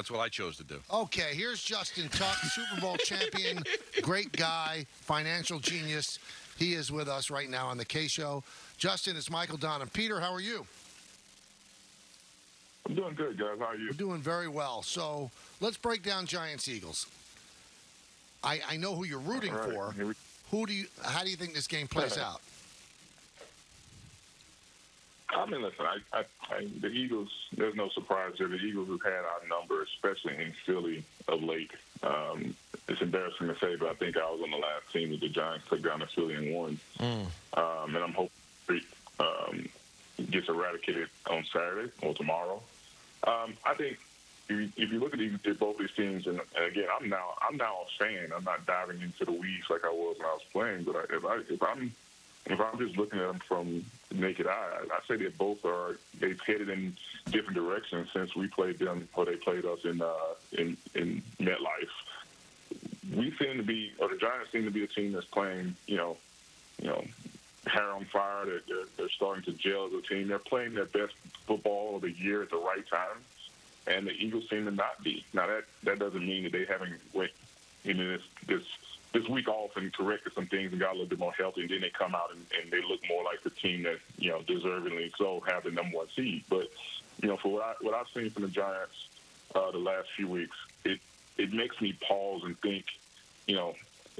That's what I chose to do. Okay, here's Justin Tuck, Super Bowl champion, great guy, financial genius. He is with us right now on the Kay Show. Justin, it's Michael, Don, and Peter. How are you? I'm doing good, guys. How are you? We're doing very well. So let's break down Giants-Eagles. I know who you're rooting for. Who do you? How do you think this game plays out? I mean, listen, the Eagles, there's no surprise there. The Eagles have had our number, especially in Philly of late. It's embarrassing to say, but I think I was on the last team that the Giants took down to Philly and won. And I'm hoping it gets eradicated on Saturday or tomorrow. I think if you look at both these teams, and again, I'm now a fan. I'm not diving into the weeds like I was when I was playing, but if I'm just looking at them from naked eye, I say that both are, they've headed in different directions since we played them, or they played us in MetLife. We seem to be, or the Giants seem to be a team that's playing, you know, hair on fire. They're starting to gel as a team. They're playing their best football of the year at the right time, and the Eagles seem to not be. Now, that doesn't mean that they haven't went into this week off and corrected some things and got a little bit more healthy, and then they come out and they look more like the team that, you know, deservingly so have the number one seed. But, you know, for what I've seen from the Giants the last few weeks, it makes me pause and think, you know,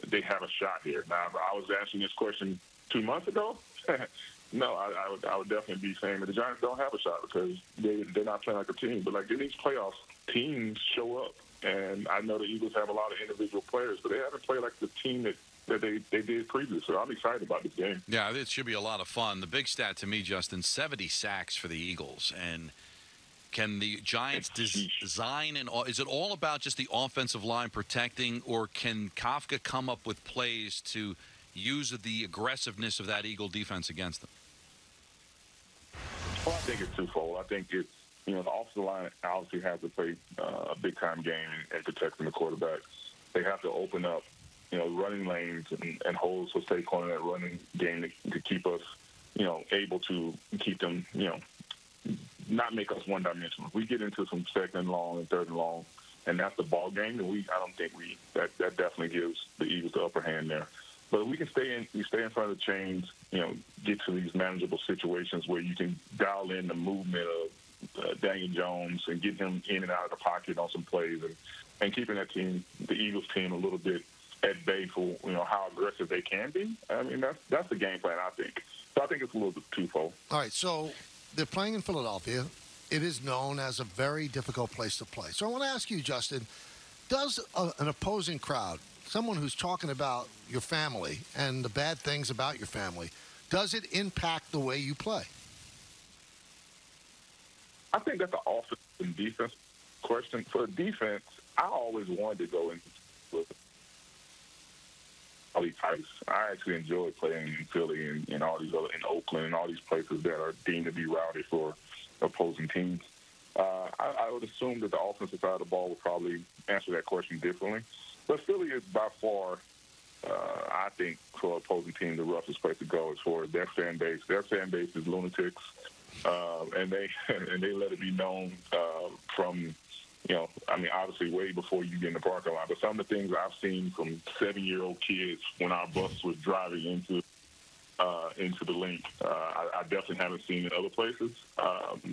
they have a shot here. Now, if I was asking this question 2 months ago, no, I would definitely be saying that the Giants don't have a shot because they're not playing like a team. But, like, in these playoffs, teams show up. And I know the Eagles have a lot of individual players, but they haven't played like the team that they did previously. So I'm excited about this game. Yeah, it should be a lot of fun. The big stat to me, Justin, 70 sacks for the Eagles. And can the Giants design and – is it all about just the offensive line protecting, or can Kafka come up with plays to use the aggressiveness of that Eagle defense against them? Well, I think it's twofold. I think it's, you know, the offensive line obviously has to play a big-time game and protecting the quarterback. They have to open up, you know, running lanes and holes for Saquon in that running game to keep us, you know, able to keep them, you know, not make us one-dimensional. If we get into some second and long and third and long, and that's the ball game, then that definitely gives the Eagles the upper hand there. But if we can stay in front of the chains, you know, get to these manageable situations where you can dial in the movement of Daniel Jones and get him in and out of the pocket on some plays and keeping that team, the Eagles team, a little bit at bay for, you know, how aggressive they can be. I mean, that's the game plan, I think. So I think it's a little bit twofold. All right, so they're playing in Philadelphia. It is known as a very difficult place to play. So I want to ask you, Justin, does an opposing crowd, someone who's talking about your family and the bad things about your family, does it impact the way you play? I think that's an offense and defense question. For defense, I always wanted to go in with all these types. I actually enjoy playing in Philly and all these other, in Oakland and all these places that are deemed to be rowdy for opposing teams. I would assume that the offensive side of the ball would probably answer that question differently. But Philly is by far, I think, for opposing teams, the roughest place to go as far as their fan base. Their fan base is lunatics. And they let it be known from, you know, I mean, obviously way before you get in the parking lot. But some of the things I've seen from 7-year-old kids when our bus was driving into the link, I definitely haven't seen in other places.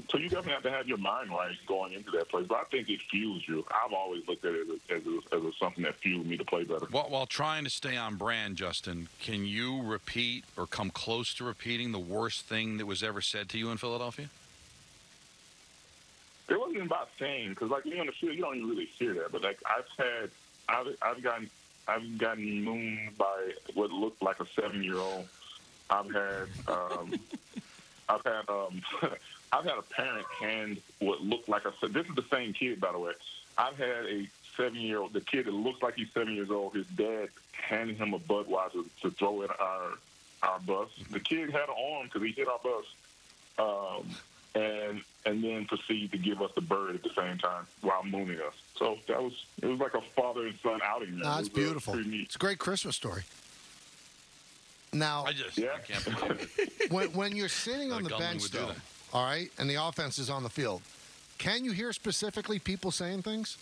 So you definitely have to have your mind right going into that place. But I think it fuels you. I've always looked at it as something that fueled me to play better. While trying to stay on brand, Justin, can you repeat or come close to repeating the worst thing that was ever said to you in Philadelphia? It wasn't about saying, because, like, you on the field, you don't even really hear that. But, like, I've gotten mooned by what looked like a 7-year-old. I've had a parent hand what looked like a. This is the same kid, by the way. I've had a 7-year-old, the kid that looks like he's 7 years old. His dad handed him a Budweiser to throw at our bus. The kid had an arm because he hit our bus, and then proceeded to give us the bird at the same time while mooning us. So it was like a father and son outing. No, it's beautiful. It's a great Christmas story. Now, I can't believe it. when you're sitting on the bench, though, all right, and the offense is on the field, Can you hear specifically people saying things?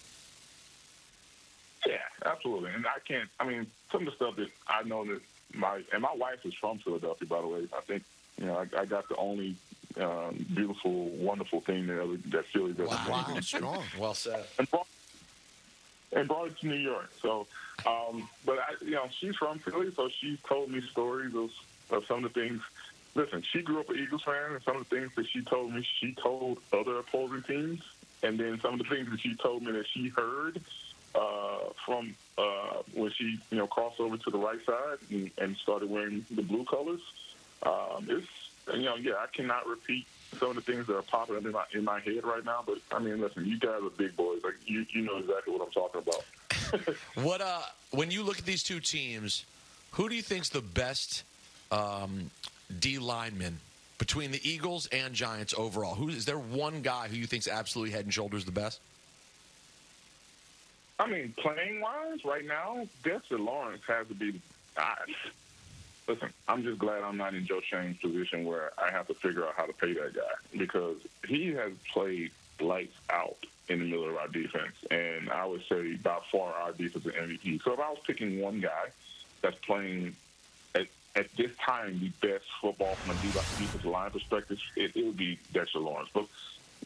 Yeah, absolutely. And I can't, I mean, some of the stuff that I know that my wife is from Philadelphia, by the way. I think, you know, I got the only beautiful, wonderful thing that Philly does. Wow, wow. Strong. Well said. And brought it to New York. So, but, you know, she's from Philly, so she told me stories of some of the things. Listen, she grew up an Eagles fan, and some of the things that she told me, she told other opposing teams. And then some of the things that she told me that she heard from when she, you know, crossed over to the right side and started wearing the blue colors. It's, you know, yeah, I cannot repeat some of the things that are popping up in my head right now. But, I mean, listen, you guys are big boys. Like, you know exactly what I'm talking about. What when you look at these two teams, who do you think's the best D lineman between the Eagles and Giants overall? Is there one guy who you think's absolutely head and shoulders the best? I mean, playing-wise, right now, Dexter Lawrence has to be – listen, I'm just glad I'm not in Joe Shane's position where I have to figure out how to pay that guy, because he has played lights out in the middle of our defense, and I would say by far our defensive MVP. So if I was picking one guy that's playing at this time the best football from a defensive line perspective, it would be Dexter Lawrence. But,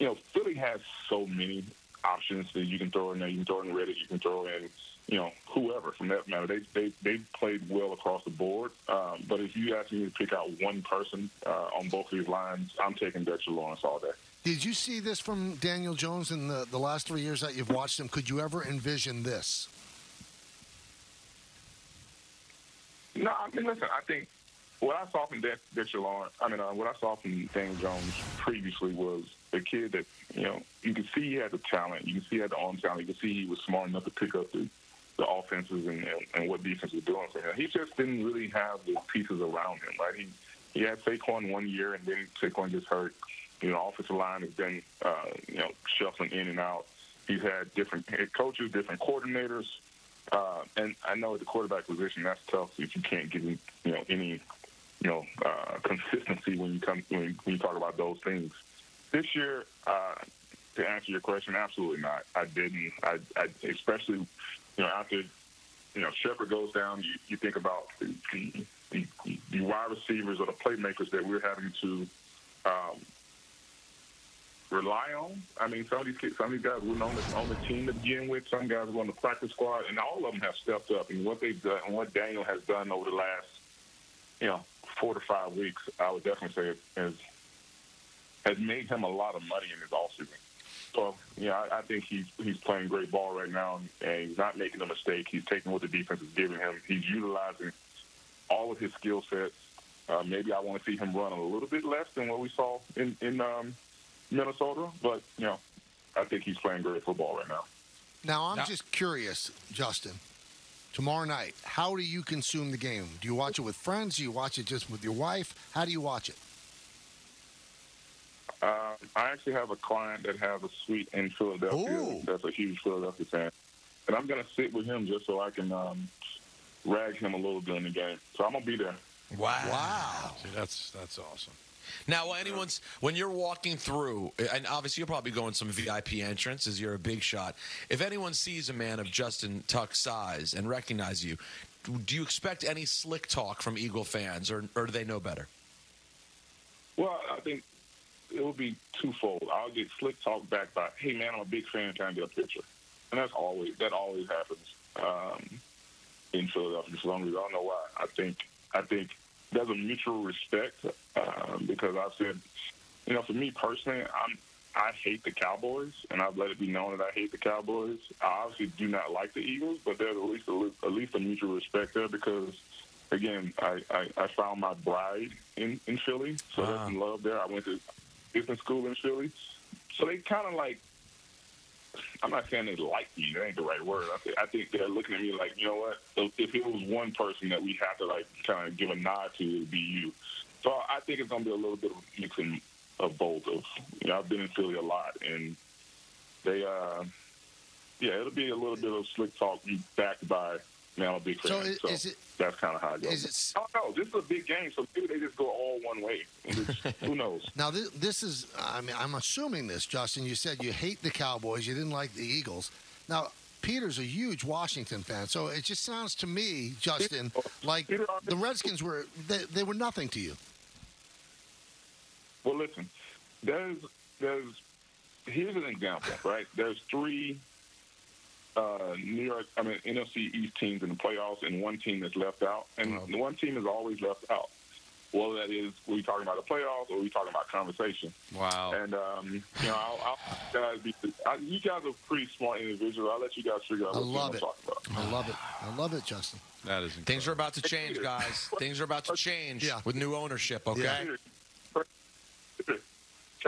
you know, Philly has so many options that you can throw in there. You can throw in Reddit. You can throw in, you know, whoever from that matter. They played well across the board. But if you ask me to pick out one person on both of these lines, I'm taking Dexter Lawrence all day. Did you see this from Daniel Jones in the last 3 years that you've watched him? Could you ever envision this? No, I mean, listen, I think what I saw from Dexter Lawrence, I mean, what I saw from Daniel Jones previously was a kid that, you know, you could see he had the talent. You could see he had the arm talent. You could see he was smart enough to pick up the offenses and what defense was doing for him. He just didn't really have the pieces around him, right? He had Saquon 1 year, and then Saquon just hurt. You know, offensive line has been, you know, shuffling in and out. He's had different head coaches, different coordinators. And I know at the quarterback position, that's tough if you can't give him, you know, any, you know, consistency when you talk about those things. This year, to answer your question, absolutely not. I didn't. I especially, you know, after, you know, Shepard goes down, you think about the wide receivers or the playmakers that we're having to rely on. I mean, some of these kids, some of these guys were on the team to begin with. Some guys were on the practice squad, and all of them have stepped up. And what they've done, and what Daniel has done over the last, you know, 4 to 5 weeks, I would definitely say has made him a lot of money in his offseason. So, you know, I think he's playing great ball right now, and he's not making a mistake. He's taking what the defense is giving him. He's utilizing all of his skill sets. Maybe I want to see him run a little bit less than what we saw in Minnesota, but, you know, I think he's playing great football right now. Now, I'm just curious, Justin, tomorrow night, how do you consume the game? Do you watch it with friends? Do you watch it just with your wife? How do you watch it? I actually have a client that has a suite in Philadelphia. Ooh. That's a huge Philadelphia fan. And I'm going to sit with him just so I can rag him a little during the game. So I'm going to be there. Wow. See, that's awesome. Now, when you're walking through, and obviously you'll probably go in some VIP entrance as you're a big shot. If anyone sees a man of Justin Tuck's size and recognize you, do you expect any slick talk from Eagle fans, or do they know better? Well, I think it will be twofold. I'll get slick talk back by, hey, man, I'm a big fan, can I get a picture? And that always happens in Philadelphia for some reason. I don't know why. I think there's a mutual respect because I've said, you know, for me personally, I hate the Cowboys, and I've let it be known that I hate the Cowboys. I obviously do not like the Eagles, but there's at least a mutual respect there because, again, I found my bride in Philly, so there's some love there. I went to different school in Philly. So they kind of like, I'm not saying they like me. That ain't the right word. I think they're looking at me like, you know what? If it was one person that we have to, like, kind of give a nod to, it would be you. So I think it's going to be a little bit of a mixing of both. You know, I've been in Philly a lot, and they, yeah, it'll be a little bit of slick talk backed by MLB fans. So, that's kind of how it goes. I don't know. This is a big game, so maybe they just go all one way. Who knows? Now, this is, I mean, I'm assuming this, Justin. You said you hate the Cowboys. You didn't like the Eagles. Now, Peter's a huge Washington fan, so it just sounds to me, Justin, like the Redskins were, they were nothing to you. Well, listen, here's an example, right? There's three NFC East teams in the playoffs, and one team that's left out. And the one team is always left out. Well, that is, we talking about the playoffs or we talking about conversation? Wow. And, you guys are pretty smart individuals. I'll let you guys figure out what I'm talking about. I love it. I love it, Justin. That is incredible. Things are about to change, guys. Things are about to change with new ownership, okay? Yeah. Can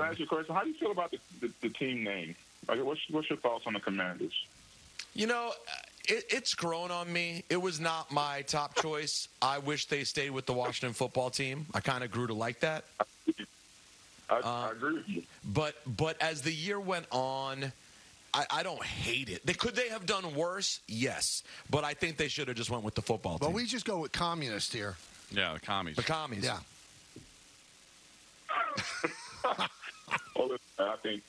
I ask you a question? How do you feel about the team name? Like, what's your thoughts on the Commanders? You know, it's grown on me. It was not my top choice. I wish they stayed with the Washington Football Team. I kind of grew to like that. I agree with you. But as the year went on, I don't hate it. Could they have done worse? Yes. But I think they should have just went with the football team. But we just go with communist here. Yeah, the commies. The commies. Yeah. Well, listen,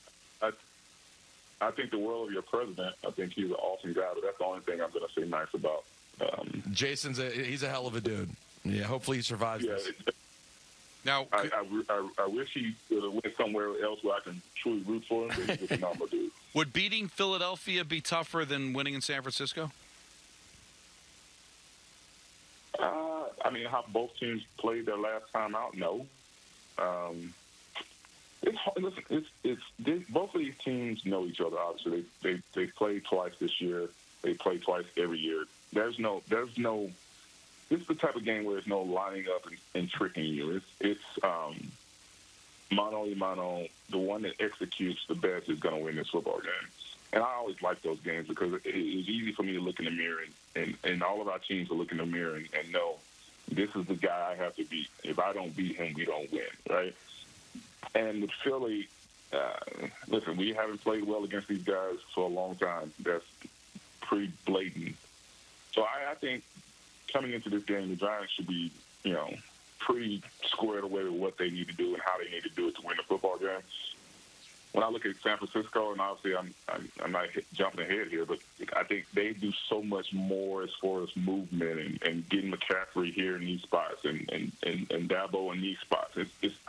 I think the world of your president. I think he's an awesome guy, but that's the only thing I'm going to say nice about. Jason's he's a hell of a dude. Yeah, hopefully he survives this. Now, I wish he went somewhere else where I can truly root for him. But he's a phenomenal dude. Would beating Philadelphia be tougher than winning in San Francisco? I mean, how both teams played their last time out? No. Both of these teams know each other. Obviously, they play twice this year. They play twice every year. There's no. This is the type of game where there's no lining up and tricking you. It's mano a mano. The one that executes the best is going to win this football game. And I always like those games because it's easy for me to look in the mirror and all of our teams will look in the mirror and know this is the guy I have to beat. If I don't beat him, we don't win, right? And with Philly, listen, we haven't played well against these guys for a long time. That's pretty blatant. So I think coming into this game, the Giants should be, pretty squared away with what they need to do and how they need to do it to win the football game. When I look at San Francisco, and obviously I'm not jumping ahead here, but I think they do so much more as far as movement and getting McCaffrey here in these spots and Dabo in these spots.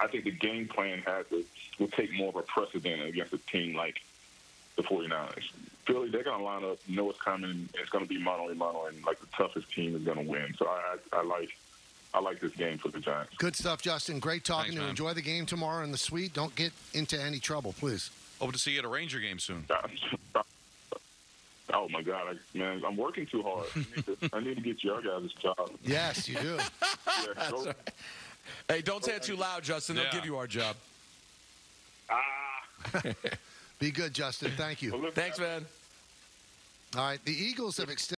I think the game plan will take more of a precedent against a team like the 49ers. Philly, they're going to line up, know what's coming. It's going to be mano a mano, and like the toughest team is going to win. So I like this game for the Giants. Good stuff, Justin. Great talking to you. Enjoy the game tomorrow in the suite. Don't get into any trouble, please. Hope to see you at a Ranger game soon. Oh, my God. I'm working too hard. I need to get your guys' job. Yes, you do. Yeah, right. Hey, don't say it too loud, Justin. They'll give you our job. Be good, Justin. Thank you. Well, thanks, man. All right. The Eagles have extended.